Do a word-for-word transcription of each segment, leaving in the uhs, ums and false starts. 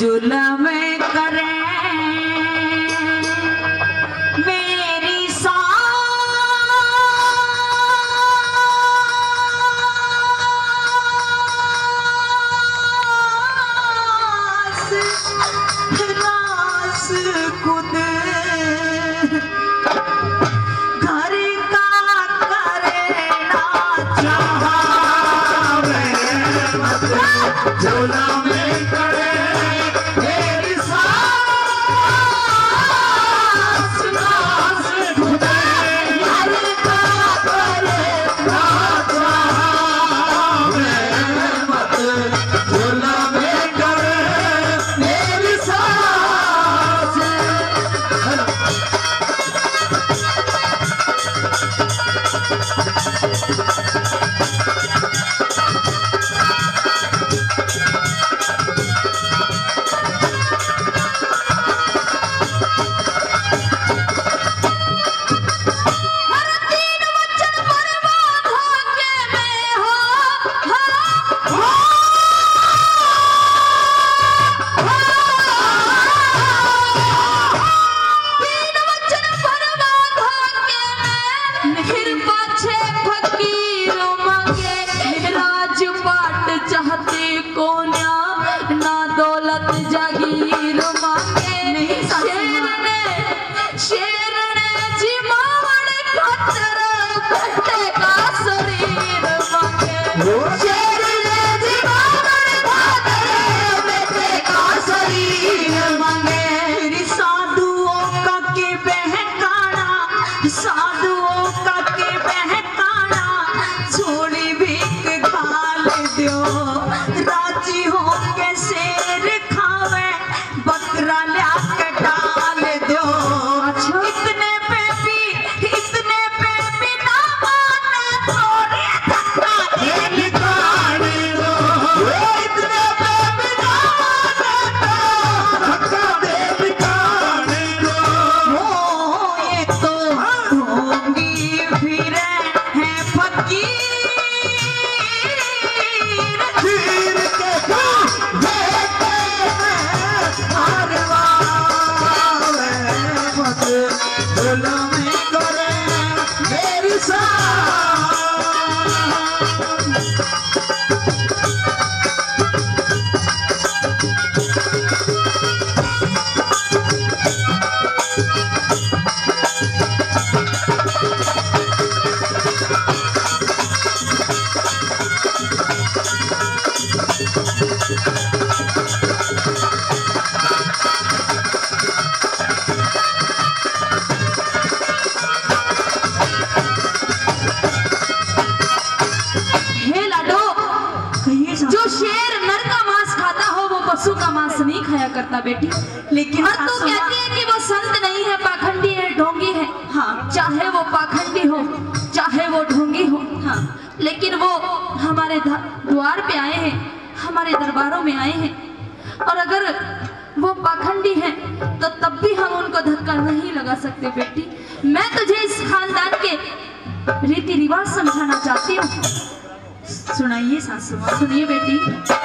जुल्म करे मेरी सांस रास खुद घर का करे ना चाहा जुल्म बेटी, लेकिन और तू कहती है कि वो संत नहीं है, पाखंडी है, ढोंगी है। हाँ, चाहे वो पाखंडी हो, चाहे वो ढोंगी हो, हाँ, लेकिन वो हमारे द्वार पे आए हैं, हमारे दरबारों में आए हैं। और अगर वो पाखंडी है तो तब भी हम उनको धक्का नहीं लगा सकते। बेटी, मैं तुझे इस खानदान के रीति रिवाज समझाना चाहती हूँ। सुनाइए सासू मां, सुनिए बेटी।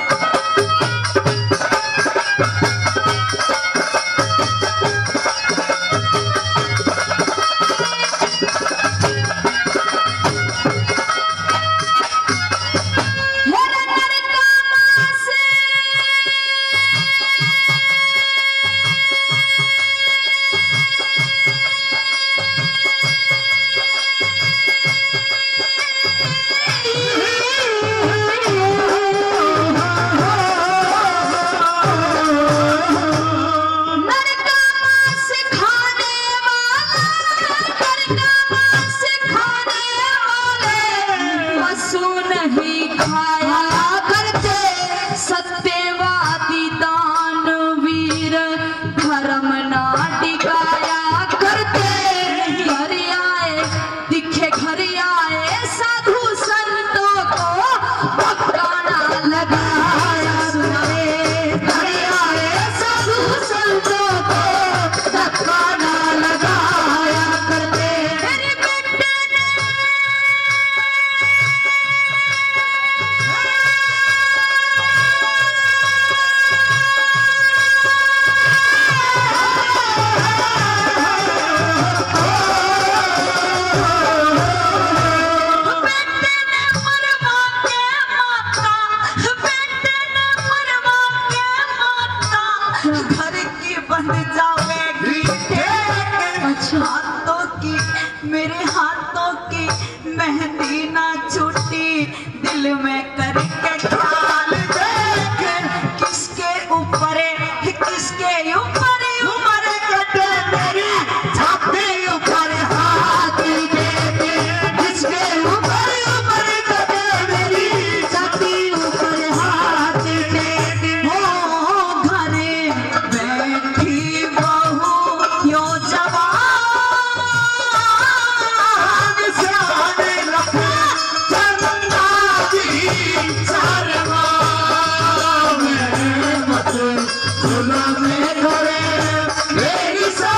दिल में करके ख्याल देख, किसके ऊपर किसके ऊपर उम्र कटे मेरी छाती ऊपर हाथ दे दे, किसके ऊपर उम्र कटे मेरी छाती ऊपर हाथ दे दे। हो घर बैठी बहू यो जवान जाने लगा, चंदा जी चरवा में मत सुना में घरे मेरी सा।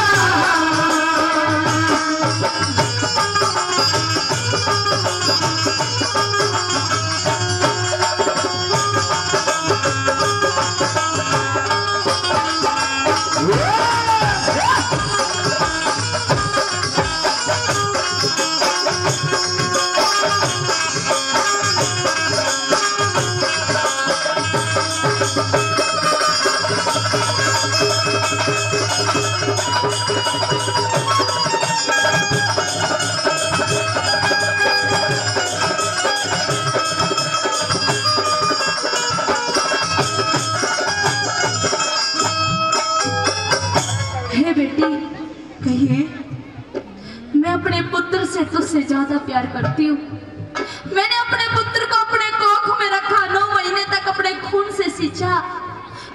ज्यादा प्यार करती हूँ, मैंने अपने पुत्र को अपने कोख में रखा, नौ महीने तक अपने खून से सींचा,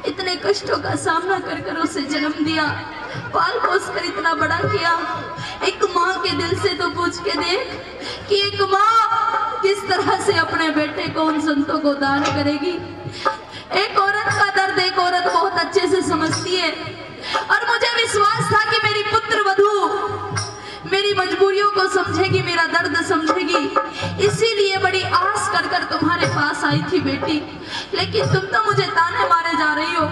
इतने कष्टों का सामना कर कर उसे जन्म दिया, पाल पोस कर इतना बड़ा किया। एक माँ के दिल से तो पूछ के देख कि एक माँ किस तरह से अपने बेटे को उन संतों को दान करेगी। एक औरत का दर्द एक औरत बहुत अच्छे से समझती है, और मुझे विश्वास था कि मेरी पुत्र वधू मेरी मजबूरियों को समझेगी, मेरा दर्द समझेगी, इसीलिए बड़ी आस कर कर तुम्हारे पास आई थी बेटी। लेकिन तुम तो मुझे ताने मारे जा रही हो,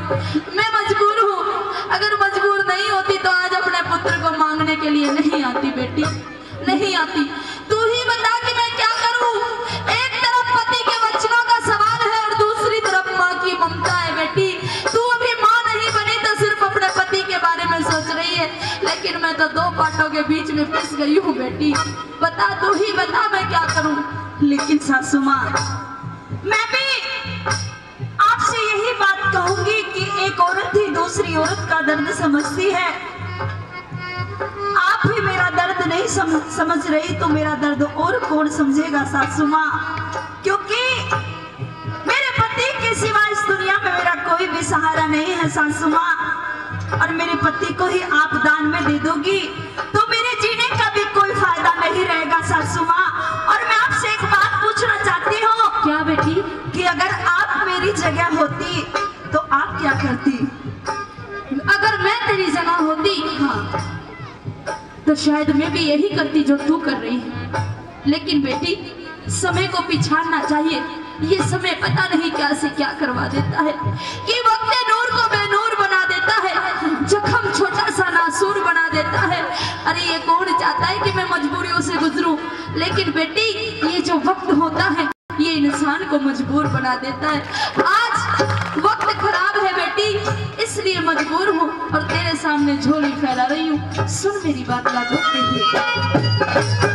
मैं मजबूर हूँ, अगर मजबूर नहीं होती तो आज अपने पुत्र को मांगने के लिए नहीं आती बेटी, नहीं आती। तू ही बता कि मैं क्या करूँ। एक तरफ पति के वचनों का सवाल है और दूसरी तरफ माँ की ममता है। बेटी तू अभी माँ नहीं बनी तो सिर्फ अपने पति के बारे में सोच रही है, लेकिन मैं तो दो पाटों के बीच में फंस गई हूँ बेटी। बता तो ही बता मैं क्या करूँ। लेकिन सासू माँ, मैं भी आपसे यही बात कहूंगी कि एक औरत ही दूसरी औरत का दर्द समझती है। आप ही मेरा दर्द नहीं समझ समझ रही तो मेरा दर्द और कौन समझेगा सासू माँ। क्योंकि मेरे पति के सिवा इस दुनिया में मेरा कोई भी सहारा नहीं है सासू माँ, और मेरे पति को ही आप दान में दे दोगी तो मेरे जीने का भी कोई फायदा नहीं रहेगा सासू माँ। और मैं आपसे एक बात पूछना चाहती हूँ। क्या बेटी? कि अगर आप मेरी जगह होती तो आप क्या करती? अगर मैं तेरी जगह होती, हाँ, तो शायद मैं भी यही करती जो तू कर रही है। लेकिन बेटी समय को पिछाड़ना चाहिए, ये समय पता नहीं क्या से क्या करवा देता है, कि वक्त नूर को बेनूर बना देता है, जख्म छोटा सा नासूर बना देता है। अरे ये कौन चाहता है कि मैं मजबूरियों से गुजरूं? लेकिन बेटी ये जो वक्त होता है ये इंसान को मजबूर बना देता है। आज वक्त खराब है बेटी, इसलिए मजबूर हूँ और तेरे सामने झोली फैला रही हूँ। सुन मेरी बात लागू नहीं।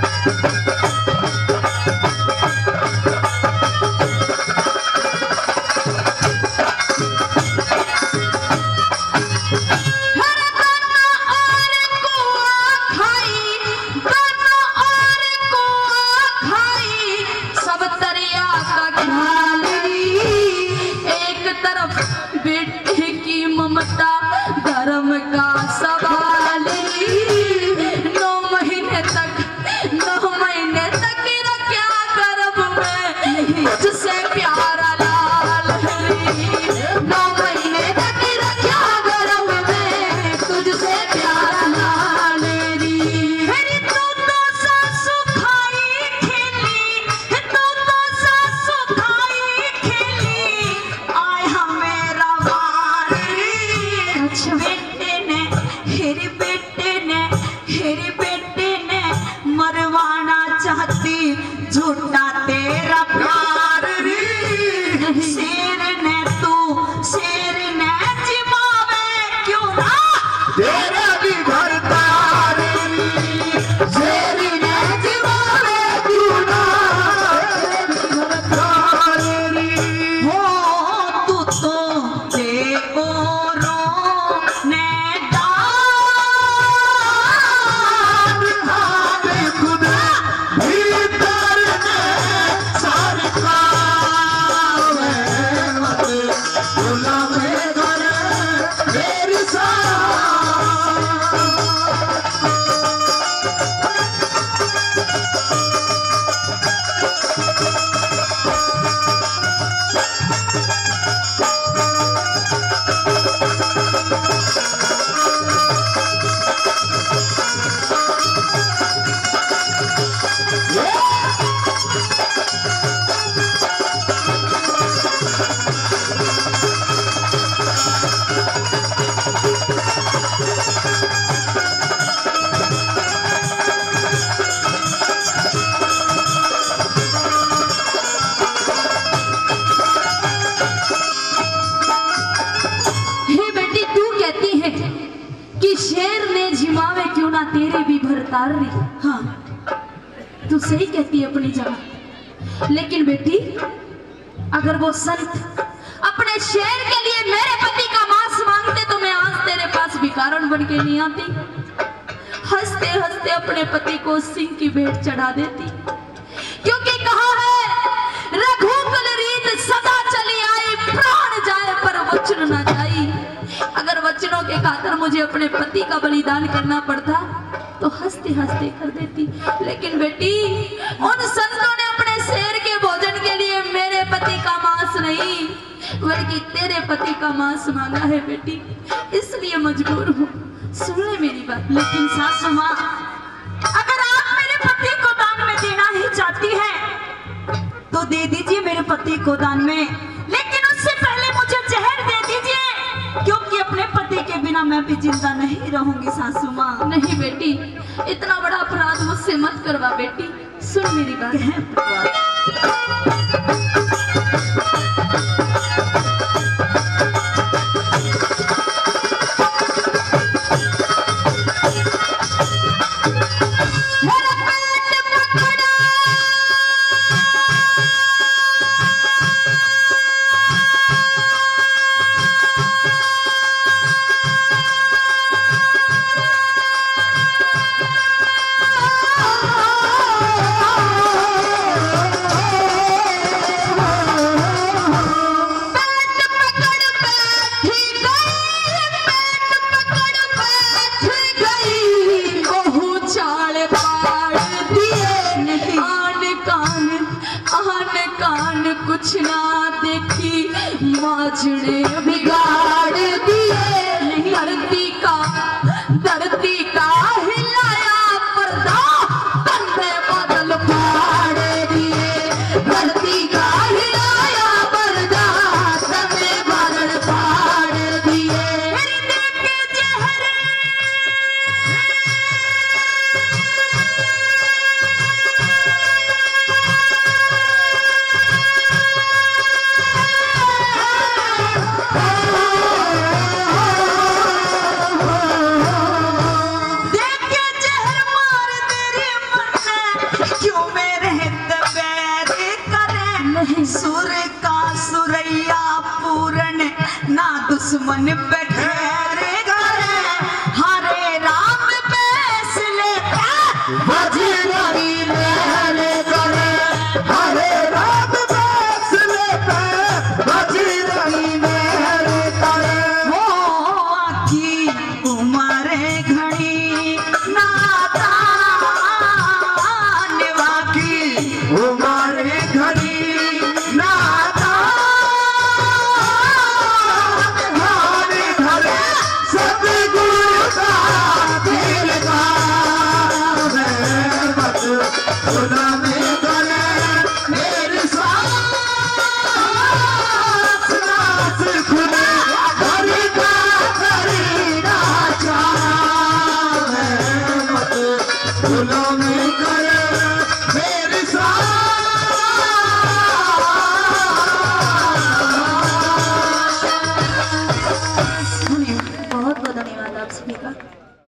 तेरे भी भरतार रही। हाँ तू सही कहती है अपनी जगह, लेकिन बेटी अगर वो संत अपने शेर के लिए मेरे पति का मांस मांगते तो मैं आज तेरे पास भिखारन बन के नहीं आती, हंसते हंसते अपने पति को सिंह की भेंट चढ़ा देती। क्योंकि कहा है रघुकुल रीत सदा चली आई, प्राण जाए पर वचन न जाई। अगर वचनों के खातिर मुझे अपने पति का बलिदान करना पड़ता तो हंसते हंसते कर देती, लेकिन बेटी उन संतों ने अपने शेर के भोजन के लिए मेरे पति का मांस नहीं बल्कि तेरे पति का मांस मांगा है बेटी, इसलिए मजबूर हूँ। सुन ले मेरी बात। लेकिन सासू माँ अगर आप मेरे पति को दान में देना ही चाहती हैं तो दे दीजिए मेरे पति को दान में, लेकिन उससे पहले मुझे जहर दे दीजिए, क्योंकि अपने पति के बिना मैं भी जिंदा नहीं रहूंगी सासू माँ। नहीं बेटी इतना बड़ा अपराध मुझसे मत करवा बेटी। सुन मेरी बात। मन पे